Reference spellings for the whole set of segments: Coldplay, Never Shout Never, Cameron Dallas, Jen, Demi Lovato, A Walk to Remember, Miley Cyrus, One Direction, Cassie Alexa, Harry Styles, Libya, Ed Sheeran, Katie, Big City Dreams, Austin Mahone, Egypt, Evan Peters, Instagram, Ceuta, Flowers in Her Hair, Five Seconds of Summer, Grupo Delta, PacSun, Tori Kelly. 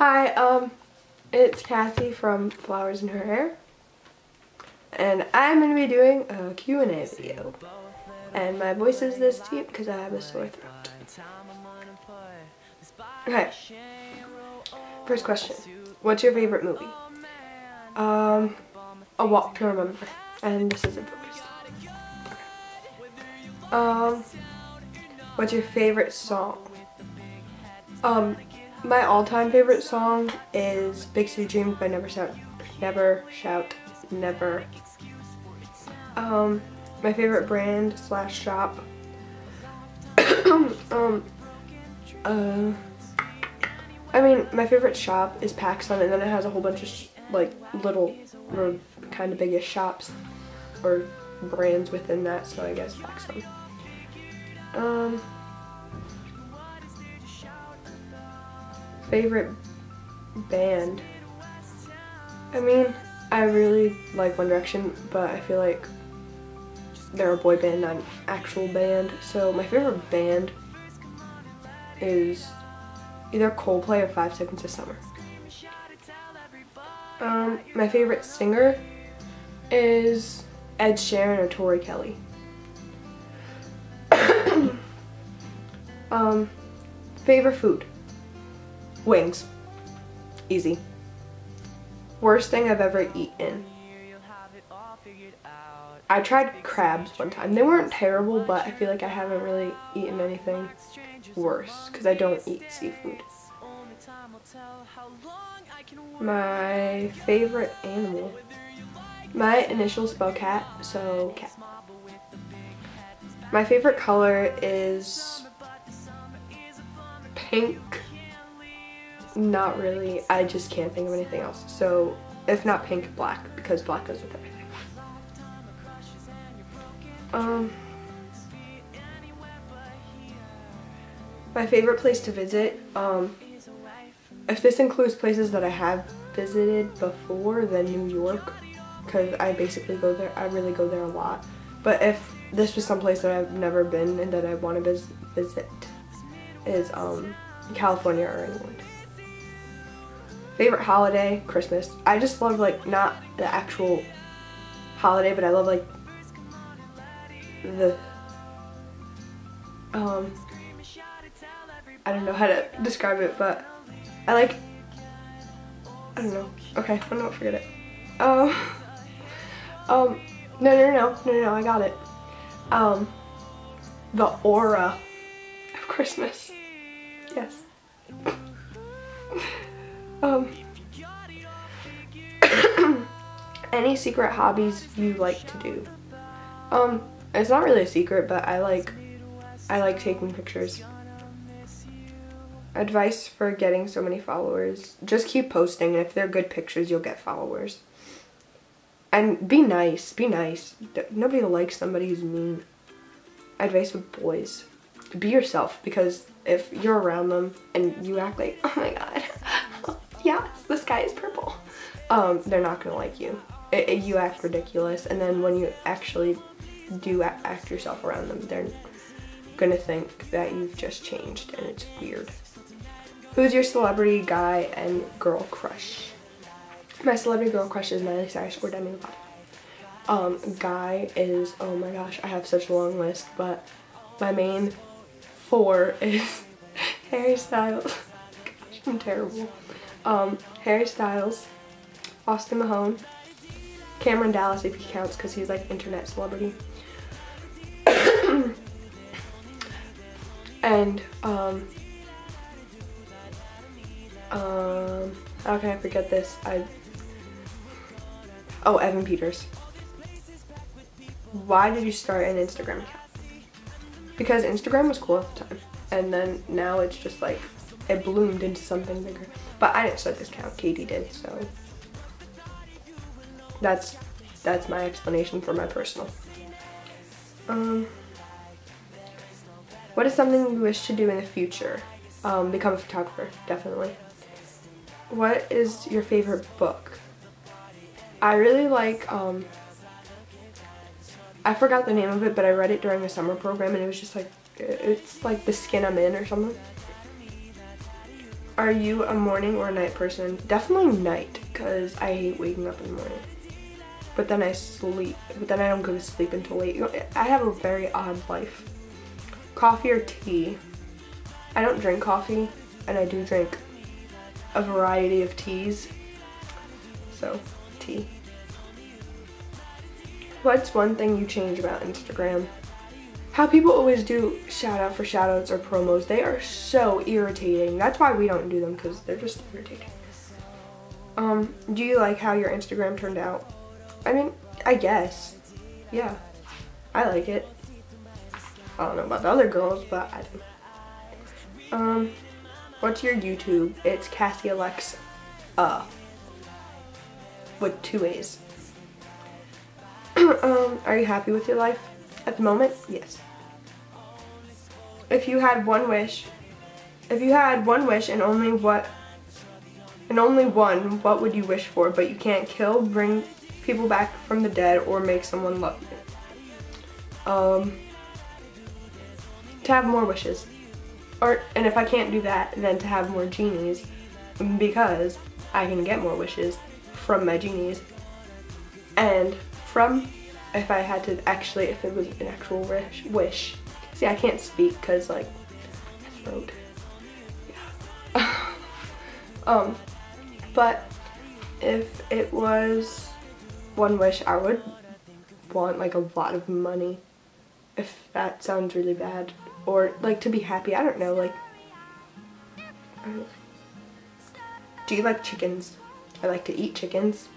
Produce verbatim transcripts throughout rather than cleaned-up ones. Hi, um, it's Cassie from Flowers in Her Hair, and I'm going to be doing a Q and A video, and my voice is this deep because I have a sore throat. Okay, first question, what's your favorite movie? Um, A Walk to Remember, and this isn't first. Okay. Um, what's your favorite song? Um, my all-time favorite song is Big City Dreams by Never Shout Never. Shout, Never. Um, my favorite brand slash shop. um, uh, I mean, my favorite shop is PacSun, and then it has a whole bunch of sh like little or kind of biggest shops or brands within that. So I guess PacSun. Um. Favorite band. I mean, I really like One Direction, but I feel like they're a boy band, not an actual band. So my favorite band is either Coldplay or Five Seconds of Summer. Um, my favorite singer is Ed Sheeran or Tori Kelly. um, favorite food. Wings. Easy. Worst thing I've ever eaten. I tried crabs one time. They weren't terrible, but I feel like I haven't really eaten anything worse because I don't eat seafood. My favorite animal. My initials spell cat, so cat. My favorite color is pink. Not really. I just can't think of anything else. So, if not pink, black, because black goes with everything. Um, my favorite place to visit. Um, if this includes places that I have visited before, then New York, because I basically go there. I really go there a lot. But if this was some place that I've never been and that I want to visit, is um California or England. Favorite holiday, Christmas. I just love, like, not the actual holiday, but I love, like, the, um, I don't know how to describe it, but I like, I don't know. Okay, I'm not forget it. Um, um, no, no, no, no, no, no, I got it. Um, the aura of Christmas. Yes. Um, any secret hobbies you like to do? Um, it's not really a secret, but I like, I like taking pictures. Advice for getting so many followers. Just keep posting, and if they're good pictures, you'll get followers. And be nice, be nice. Nobody likes somebody who's mean. Advice with boys. Be yourself, because if you're around them and you act like, oh my god, yeah, the sky is purple, um, they're not gonna like you. It, it, you act ridiculous, and then when you actually do act yourself around them, they're gonna think that you've just changed, and it's weird. Who's your celebrity guy and girl crush? My celebrity girl crush is Miley Cyrus or Demi Lovato. Um, guy is, oh my gosh, I have such a long list, but my main four is Harry Styles. Gosh, I'm terrible. Um, Harry Styles, Austin Mahone, Cameron Dallas if he counts because he's like internet celebrity, and um, um, how can I forget this? I oh Evan Peters. Why did you start an Instagram account? Because Instagram was cool at the time, and then now it's just like, it bloomed into something bigger. But I didn't start this account, Katie did, so that's that's my explanation for my personal. Um, what is something you wish to do in the future? Um, become a photographer, definitely. What is your favorite book? I really like, um, I forgot the name of it, but I read it during a summer program, and it was just like, it's like The Skin I'm In or something. Are you a morning or a night person? Definitely night, because I hate waking up in the morning. But then I sleep. But then I don't go to sleep until late. I have a very odd life. Coffee or tea? I don't drink coffee, and I do drink a variety of teas. So, tea. What's one thing you change about Instagram? How people always do shout out for shout outs or promos. They are so irritating. That's why we don't do them, because they're just irritating. Um, do you like how your Instagram turned out? I mean, I guess. Yeah. I like it. I don't know about the other girls, but I do. Um, what's your YouTube? It's Cassie Alexa. Uh. With two A's. um, are you happy with your life? At the moment, yes. If you had one wish, if you had one wish and only what, and only one, what would you wish for? But you can't kill, bring people back from the dead, or make someone love you. Um, to have more wishes, or and if I can't do that, then to have more genies, because I can get more wishes from my genies, and from. If I had to actually, if it was an actual wish, wish. See, I can't speak because, like, my throat. Yeah. um, but if it was one wish, I would want, like, a lot of money. If that sounds really bad. Or, like, to be happy. I don't know, like. I don't know. Do you like chickens? I like to eat chickens.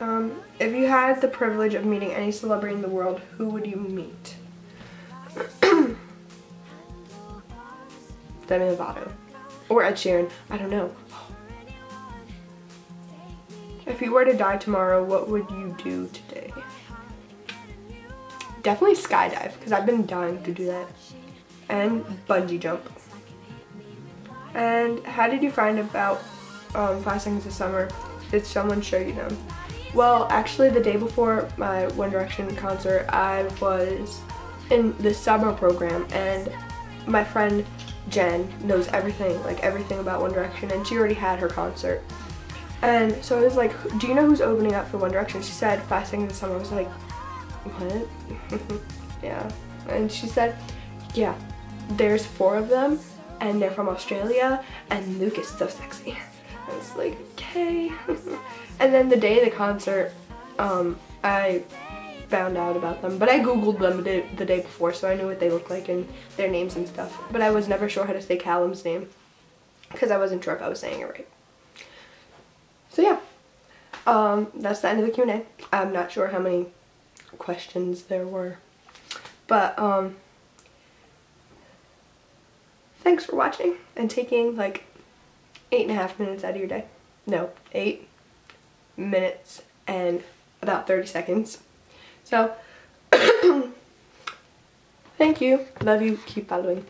Um, if you had the privilege of meeting any celebrity in the world, who would you meet? Demi Lovato. Or Ed Sheeran. I don't know. If you were to die tomorrow, what would you do today? Definitely skydive, because I've been dying to do that. And bungee jump. And how did you find about um, Five Seconds of Summer? Did someone show you them? Well, actually, the day before my One Direction concert, I was in the summer program, and my friend Jen knows everything, like everything about One Direction, and she already had her concert. And so I was like, do you know who's opening up for One Direction? She said, Five Seconds of Summer. I was like, what? Yeah. And she said, yeah, there's four of them, and they're from Australia, and Luke is so sexy. I was like, okay. And then the day of the concert, um, I found out about them. But I googled them the day before, so I knew what they looked like and their names and stuff. But I was never sure how to say Callum's name, because I wasn't sure if I was saying it right. So yeah, um, that's the end of the Q and A. I'm not sure how many questions there were. But um, thanks for watching and taking like eight and a half minutes out of your day. No, eight minutes and about thirty seconds. So, thank you. Love you. Keep following.